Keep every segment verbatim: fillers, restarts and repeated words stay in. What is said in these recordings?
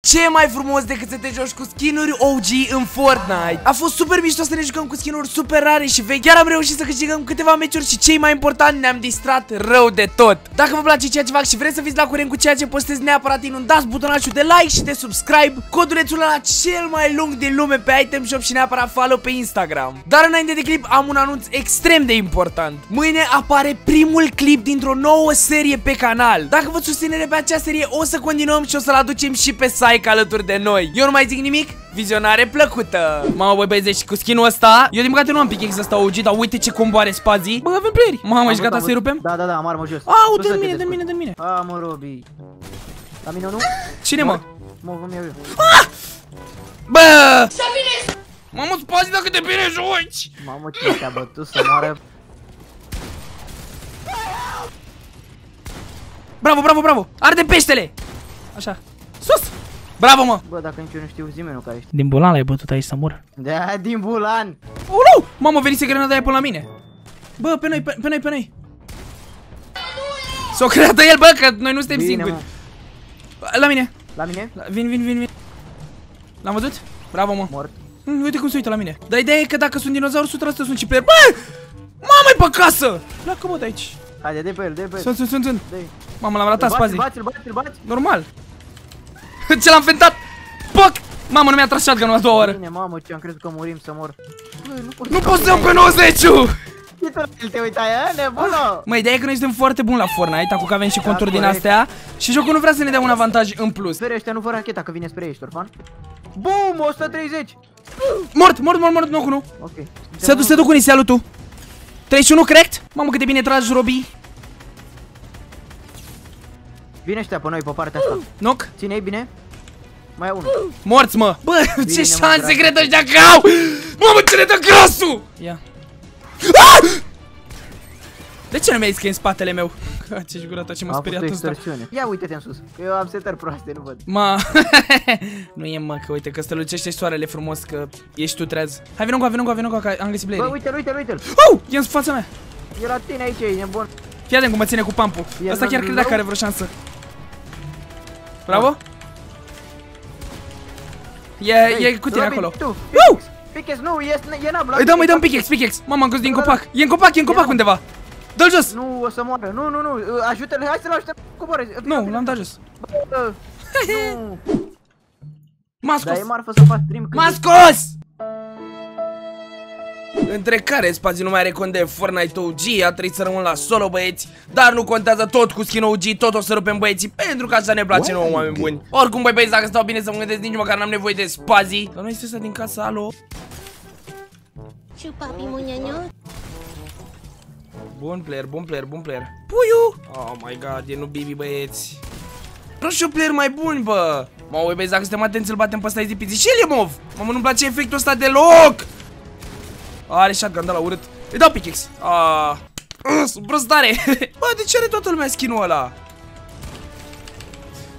Ce e mai frumos decât să te joci cu skin-uri O G în Fortnite? A fost super mișto să ne jucăm cu skin-uri super rare și vechi. Chiar am reușit să câștigăm câteva meciuri și cei mai important, ne-am distrat rău de tot. Dacă vă place ceea ce fac și vreți să fiți la curent cu ceea ce postez neapărat, inundați butonașul de like și de subscribe, codulețul ăla cel mai lung din lume pe Itemshop și neapărat follow pe Instagram. Dar înainte de clip am un anunț extrem de important. Mâine apare primul clip dintr-o nouă serie pe canal. Dacă vă susținere pe acea serie, o să continuăm și o să-l aducem și pe site alături de noi. Eu nu mai zic nimic. Vizionare plăcută. Mamă, băi băieți, cu skin-ul ăsta, eu din păcate nu am pickaxe ăsta O G, dar uite ce comboare spazii. Bă, avem playeri. Mamă, ești gata să-i rupem? Da, da, da, am armă jos. Au, de mine, de mine, de mine. A, mă, Robi. La mine nu? Cine, mă? Mă, vom eu. Bă! Mamă, spazii, dacă te bine joci. Mamă, ce te-a bătut să moară. Bravo, bravo, bravo. Arde peștele. Așa. Sus! Bravo, mă! Bă, dacă nici eu nu știu, zi-mi nu care ești. Din bulan l-ai bătut aici să mor. Da, din bulan! Ulu! Mamă, venise grenada aia până la mine! Bă, pe noi, pe, pe noi, pe noi! S-o creată el, bă, că noi nu suntem bine, singuri! Mă. La mine! La mine? La, vin, vin, vin, vin! L-am văzut? Bravo, mă! Mort! Mm, uite cum se uită la mine! Dar ideea e că dacă sunt dinozauri, o sută la sută sunt și player. Bă! Mamă-i pe casă! Pleacă, mă, de aici! Haide, de pe el, de pe el! Sunt, sunt, sunt, sunt! Mamă, l-am ratat spazii! Bați-l, bați-l, bați-l! Normal! Ce l-am fentat! Poc! Mamă, nu mi-a tras shotgun-ul la doua oră. Bine, mamă, ce am crezut că murim să mor. Nu pot să iau pe nouăzeci-ul! Ce te uitai, nebună? Mă, ideea e că noi suntem foarte buni la Fortnite, acum că avem și conturi din astea și jocul nu vrea să ne dea un avantaj în plus. Spere ăștia nu fără racheta, că vine spre ei, Ștorfan. Bum, o sută treizeci! Mort, mort, mort, mort, nu cu nu. Ok. Se duc, se duc unii, se alu tu. treizeci și unu, corect? Mamă, cât de bine tragi, Robi. Vine ăștia pe noi, pe partea asta. Knock. Ține-i bine. Mai e unul. Morți, mă! Bă, bine, ce șanse cred ăștia că au! Mamă, ce le dă grosul! Ia. Ah! De ce nu mi-ai zis că e în spatele meu? Ce-și gura ta, ce m-a speriat ăsta. Ia uite-te în sus. Eu am setări proaste, nu văd. Ma. Nu e, mă, că uite că strălucește soarele frumos, că ești tu treaz. Hai, vină cu, vină cu, vină cu, că am găsit player. Bă, uite-l, uite-l, uite-l. Oh, e în fața mea. E la tine aici, e nebun. Fii atent cum mă ține cu pampul. Asta chiar credea că are vreo șansă. Bravo? E cutia acolo. Pickaxe, nu, e nabla. Îi dăm, îi dăm pickaxe, pickaxe. Mamă, am căzut din copac. E în copac, e în copac undeva. Dă-l jos. Nu, o să moară. Nu, nu, nu. Ajută-l, hai să-l ajutăm. Coboare. Nu, l-am dat jos. M-a scos. M-a scos! Între care spații nu mai are cont de Fortnite O G, a trebuit să rămân la solo, băieți. Dar nu contează, tot cu skin O G, tot o să rupem, băieții, pentru că așa ne place nouă, oameni buni. Oricum, băi, băieți, dacă stau bine să mă gândesc, nici măcar n-am nevoie de spații. Dar noi este ăsta din casa, alo. Bun player, bun player, bun player. Puiu! Oh my god, e nu bibi, băieți. Nu știu player mai bun, bă. Mă, băi, băieți, dacă suntem atenți, îl batem pe ăsta de pizzi. Și el e mov! Mamă, nu-mi place efectul ăsta deloc! Are shotgun, da, la urât. Îi dau pickaxe. Aaaa. Sunt prost tare. Bă, de ce are toată lumea skin-ul ăla?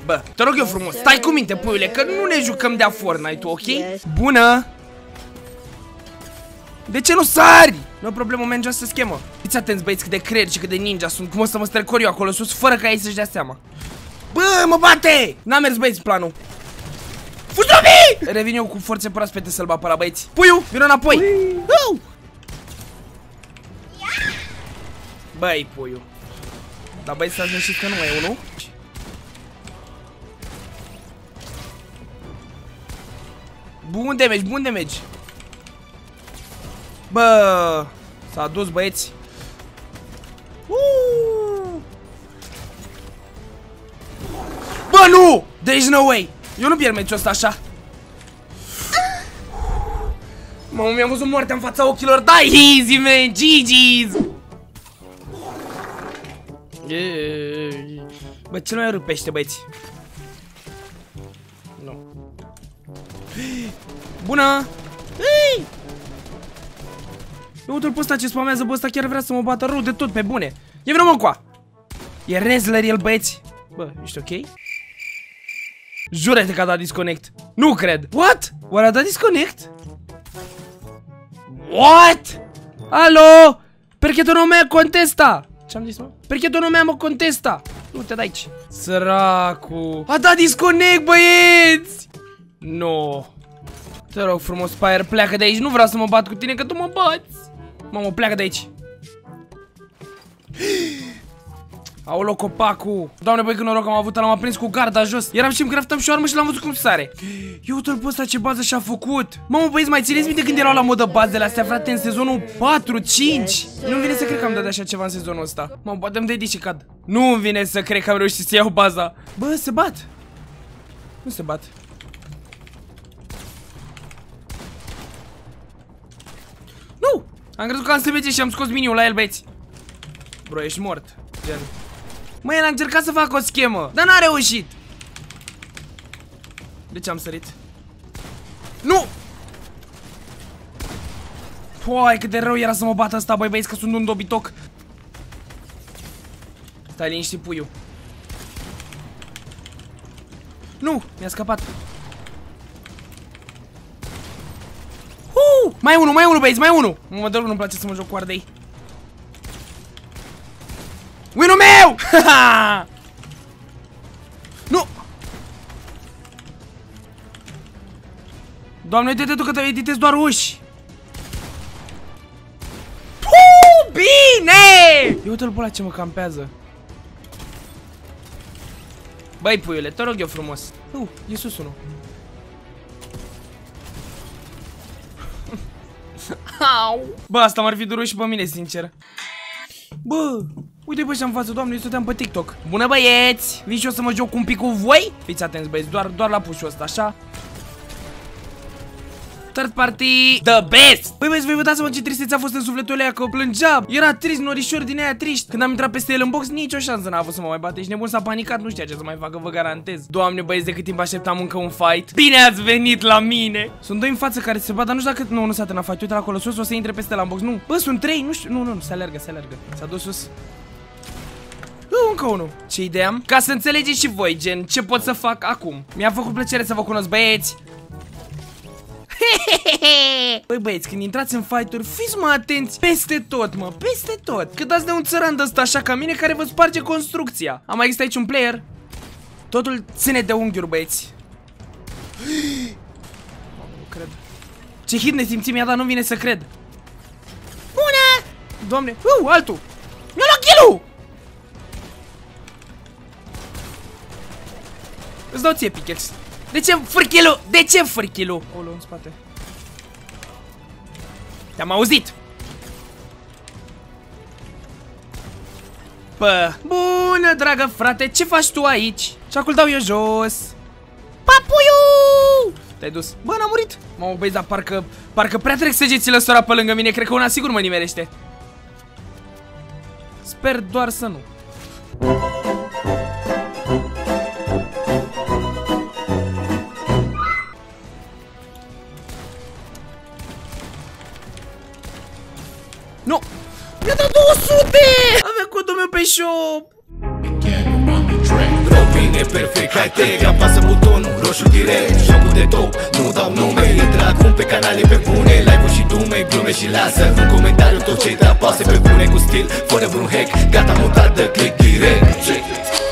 Bă, te rog eu frumos, stai cu minte, puiule, că nu ne jucăm de-a Fortnite, ok? Bună. De ce nu sari? Nu e problemă, mergea să schemă. Fiți atenți, băieți, cât de creier și cât de ninja sunt. Cum o să mă strecor eu acolo sus, fără ca ei să-și dea seama. Bă, mă bate! N-a mers, băieți, planul. Fugi, Robi! Revin eu cu forțe proaspete să-l bapă la băieți. Puiu, vină înapoi! Ui. Băi, puiu. Dar băieți, să știți că nu mai e unul. Bun damage, bun damage. Bă, s-a dus, băieți. Uuu. Bă, nu! There is no way! Eu nu pierd meciul ăsta așa. Mamă, mi-am văzut moartea în fața ochilor. Da, easy, man, G G's. Bă, ce nu mai rupește, băieți? Nu. Bună! Uite-l pe ăsta ce spamează, bă, ăsta chiar vrea să mă bată rău de tot, pe bune. E vreo măcoa. E Rezler el, băieți. Bă, ești ok? Jură-te că a dat disconnect. Nu cred. What? Oare a dat disconnect? What? Alo? Perché tu non me contesta? Ce-am zis, mă? Perché tu non me contesta? Du-te de aici. Săracu. A dat disconnect, băieți. No. Te rog frumos, Spire, pleacă de aici. Nu vreau să mă bat cu tine, că tu mă bați. Mamă, pleacă de aici. Aolo, copacul. Doamne, băi, că noroc am avut, l-am aprins cu garda jos. Eram și-mi craftam și o armă și l-am văzut cum sare. Eu uite-l pe ăsta ce bază și-a făcut. Mamă, băieți, mai țineți minte când erau la modă bazele astea, frate, în sezonul patru, cinci? Nu-mi vine să cred că am dat așa ceva în sezonul ăsta. Mamă, bădă-mi de aici și cad. Nu-mi vine să cred că am reușit să iau baza. Bă, se bat. Nu se bat. Nu! Am crezut că am să și am scos miniul la el, băieți. Bro, ești mort. Gen. Măi, el a încercat să fac o schemă, dar n-a reușit. De ce am sărit? Nu! Poi, cât de rău era să mă bată asta, băi, băieți, că sunt un dobitoc. Stai liniștit, puiu. Nu! Mi-a scăpat. Uh! Mai unul, mai unul, băieți, mai unul! Mă, deloc nu-mi place să mă joc cu ardei. Winul meu! Nu! Doamne, uite-te tu că te editez doar uși! Puuu, bine! Eu uite-l pe ăla ce mă campează. Băi, puiule, te rog eu frumos. Uh, e sus unul. Bă, asta m-ar fi durut și pe mine, sincer. Bă! Uite bă, și în față, doamne, eu stăteam pe TikTok. Bună, băieți! Vin și eu să mă joc un pic cu voi? Fiți atenți, băieți, doar, doar la pușul ăsta, așa. Third party, the best! Băi, băieți, voi vă dați seama ce tristețe a fost în sufletul ăla, că plângea. Era trist, norișor din aia triști. Când am intrat peste el în box, nicio șansă n-a avut să mă mai bate. Și nebun s-a panicat, nu știa ce să mai facă, vă garantez. Doamne, băieți, de cât timp așteptam încă un fight. Bine ați venit la mine! Sunt doi în față care se bat, dar nu știu dacă nu, nu s-a terminat fight. Uite la acolo sus, o să intre peste la box. Nu. Bă, sunt trei, nu știu. Nu, nu, nu, se alergă, se alergă. S-a dus sus. Încă unul. Ce idee am? Ca să înțelegeți și voi, gen, ce pot să fac acum. Mi-a făcut plăcere să vă cunosc, băieți. Băi, băieți, când intrați în fight-uri, fiți mă atenți peste tot, mă, peste tot. Că dați de un țăran de ăsta așa ca mine care vă sparge construcția. Am mai existat aici un player. Totul ține de unghiuri, băieți. Nu cred. Ce hit ne simțim, mi-a dat, nu vine să cred. Bună! Doamne, uh, altul. Mi-a luat kill-ul! Îți dau ție, Pickles. De ce fârchilu? De ce fârchilu? O luă în spate. Te-am auzit. Pă. Bună, dragă frate, ce faci tu aici? Și-acul dau eu jos. Papuiu! Te-ai dus. Bă, n-am murit. M-am obez, dar parcă, parcă prea trec săgețile sora pe lângă mine. Cred că una sigur mă nimerește. Sper doar să nu. Nu! Mi-a dat două sute! Avea codul meu pe shop! Vine perfect, hai te apasă butonul roșu direct. Jocul de top, nu dau nume. Intră acum pe canale pe bune, live-uri și dume, glume și lasă în comentariu tot ce-i apasă pe bune, cu stil, fără vreun hack. Gata, mutat, dă click direct.